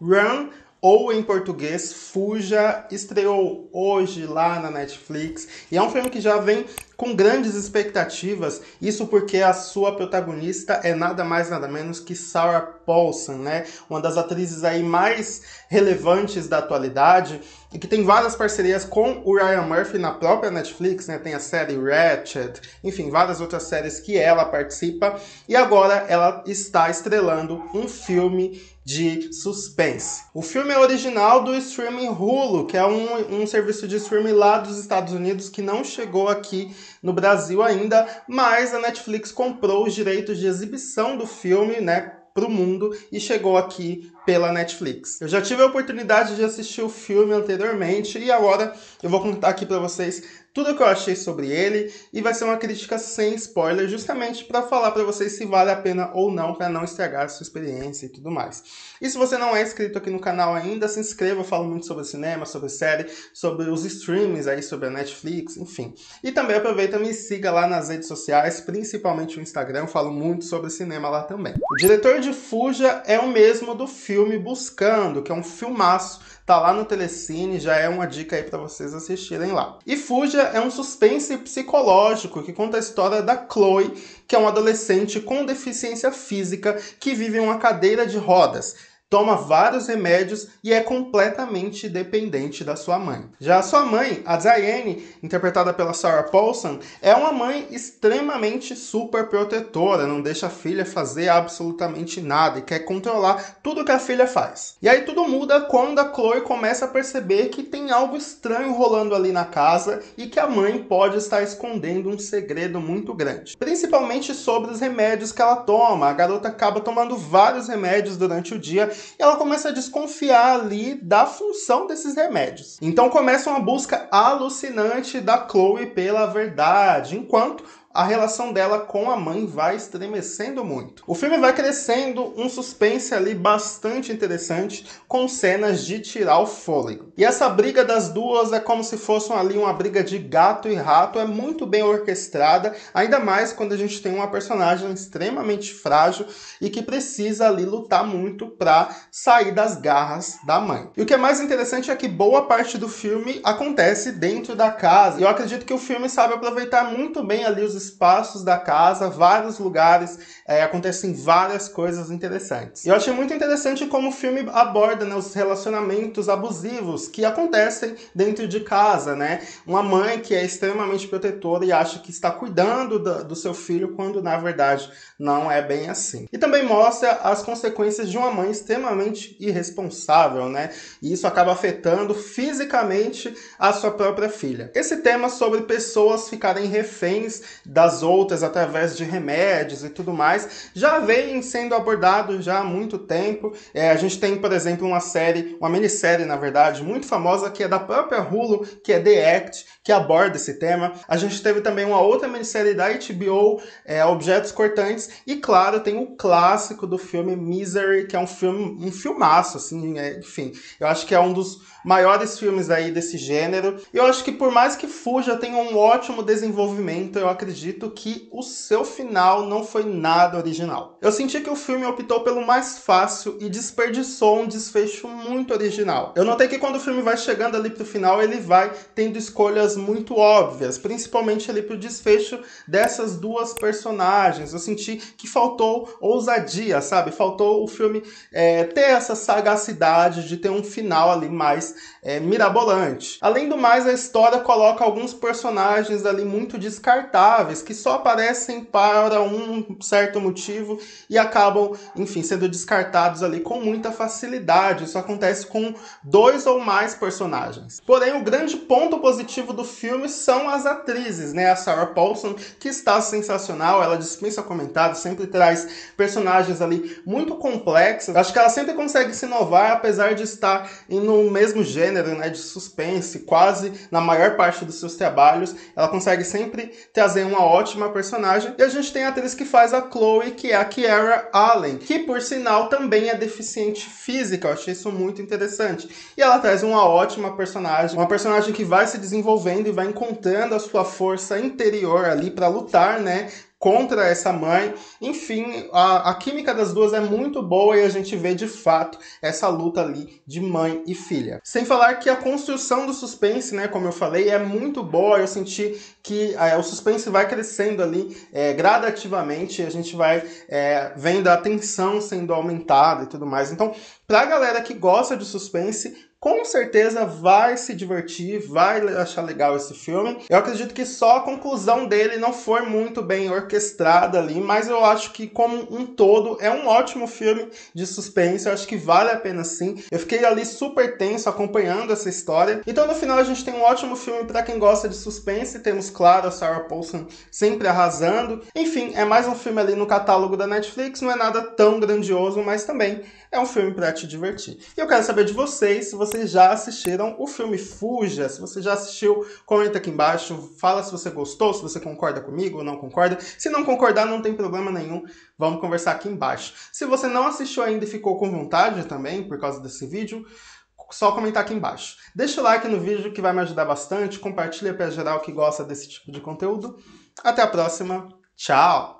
Run, ou em português, Fuja, estreou hoje lá na Netflix. E é um filme que já vem com grandes expectativas, isso porque a sua protagonista é nada mais nada menos que Sarah Paulson, né? Uma das atrizes aí mais relevantes da atualidade e que tem várias parcerias com o Ryan Murphy na própria Netflix, né? Tem a série Ratched, enfim, várias outras séries que ela participa. E agora ela está estrelando um filme de suspense. O filme é original do streaming Hulu, que é um serviço de streaming lá dos Estados Unidos que não chegou aqui no Brasil ainda, mas a Netflix comprou os direitos de exibição do filme, né, para o mundo e chegou aqui pela Netflix. Eu já tive a oportunidade de assistir o filme anteriormente e agora eu vou contar aqui para vocês tudo o que eu achei sobre ele e vai ser uma crítica sem spoiler, justamente para falar para vocês se vale a pena ou não, para não estragar a sua experiência e tudo mais. E se você não é inscrito aqui no canal ainda, se inscreva, eu falo muito sobre cinema, sobre série, sobre os streamings aí, sobre a Netflix, enfim. E também aproveita e me siga lá nas redes sociais, principalmente o Instagram, eu falo muito sobre cinema lá também. O diretor de Fuja é o mesmo do Filme Buscando, que é um filmaço, tá lá no Telecine, já é uma dica aí pra vocês assistirem lá. E Fuja é um suspense psicológico que conta a história da Chloe, que é uma adolescente com deficiência física que vive em uma cadeira de rodas, toma vários remédios e é completamente dependente da sua mãe. Já a sua mãe, a Zayane, interpretada pela Sarah Paulson, é uma mãe extremamente super protetora, não deixa a filha fazer absolutamente nada e quer controlar tudo que a filha faz. E aí tudo muda quando a Chloe começa a perceber que tem algo estranho rolando ali na casa e que a mãe pode estar escondendo um segredo muito grande. Principalmente sobre os remédios que ela toma. A garota acaba tomando vários remédios durante o dia e ela começa a desconfiar ali da função desses remédios. Então começa uma busca alucinante da Chloe pela verdade, enquanto a relação dela com a mãe vai estremecendo muito. O filme vai crescendo um suspense ali bastante interessante, com cenas de tirar o fôlego. E essa briga das duas é como se fosse ali uma briga de gato e rato, é muito bem orquestrada, ainda mais quando a gente tem uma personagem extremamente frágil e que precisa ali lutar muito para sair das garras da mãe. E o que é mais interessante é que boa parte do filme acontece dentro da casa, e eu acredito que o filme sabe aproveitar muito bem ali os espaços da casa, vários lugares, acontecem várias coisas interessantes. E eu achei muito interessante como o filme aborda, né, os relacionamentos abusivos que acontecem dentro de casa, né? Uma mãe que é extremamente protetora e acha que está cuidando do seu filho, quando na verdade não é bem assim. E também mostra as consequências de uma mãe extremamente irresponsável, né? E isso acaba afetando fisicamente a sua própria filha. Esse tema sobre pessoas ficarem reféns das outras através de remédios e tudo mais, já vem sendo abordado já há muito tempo. A gente tem, por exemplo, uma minissérie, na verdade, muito famosa, que é da própria Hulu, que é The Act, que aborda esse tema. A gente teve também uma outra minissérie da HBO, Objetos Cortantes, e claro, tem o clássico do filme Misery, que é um filmaço, assim, enfim. Eu acho que é um dos maiores filmes aí desse gênero. Eu acho que por mais que Fuja tenha um ótimo desenvolvimento, eu acredito que o seu final não foi nada original. Eu senti que o filme optou pelo mais fácil e desperdiçou um desfecho muito original. Eu notei que quando o filme vai chegando ali pro final, ele vai tendo escolhas muito óbvias, principalmente ali pro desfecho dessas duas personagens. Eu senti que faltou ousadia, sabe? Faltou o filme ter essa sagacidade de ter um final ali mais mirabolante. Além do mais, a história coloca alguns personagens ali muito descartáveis, que só aparecem para um certo motivo e acabam, enfim, sendo descartados ali com muita facilidade. Isso acontece com 2 ou mais personagens. Porém, o grande ponto positivo do filme são as atrizes, né? A Sarah Paulson, que está sensacional, ela dispensa comentários, sempre traz personagens ali muito complexos. Acho que ela sempre consegue se inovar, apesar de estar no mesmo gênero, né, de suspense, quase na maior parte dos seus trabalhos. Ela consegue sempre trazer uma ótima personagem. E a gente tem a atriz que faz a Chloe, que é a Kiara Allen, que por sinal também é deficiente física. Eu achei isso muito interessante. E ela traz uma ótima personagem, uma personagem que vai se desenvolvendo e vai encontrando a sua força interior ali para lutar, né, contra essa mãe. Enfim, a química das duas é muito boa e a gente vê de fato essa luta ali de mãe e filha. Sem falar que a construção do suspense, né, como eu falei, é muito boa. Eu senti que o suspense vai crescendo ali gradativamente, a gente vai vendo a tensão sendo aumentada e tudo mais. Então, pra galera que gosta de suspense, com certeza vai se divertir, vai achar legal esse filme. Eu acredito que só a conclusão dele não foi muito bem orquestrada ali, mas eu acho que como um todo é um ótimo filme de suspense, eu acho que vale a pena sim. Eu fiquei ali super tenso acompanhando essa história. Então no final a gente tem um ótimo filme para quem gosta de suspense, temos claro a Sarah Paulson sempre arrasando. Enfim, é mais um filme ali no catálogo da Netflix, não é nada tão grandioso, mas também é um filme para te divertir. E eu quero saber de vocês, se vocês já assistiram o filme Fuja. Se você já assistiu, comenta aqui embaixo, fala se você gostou, se você concorda comigo ou não concorda. Se não concordar, não tem problema nenhum, vamos conversar aqui embaixo. Se você não assistiu ainda e ficou com vontade também, por causa desse vídeo, só comentar aqui embaixo. Deixa o like no vídeo que vai me ajudar bastante, compartilha para geral que gosta desse tipo de conteúdo. Até a próxima, tchau!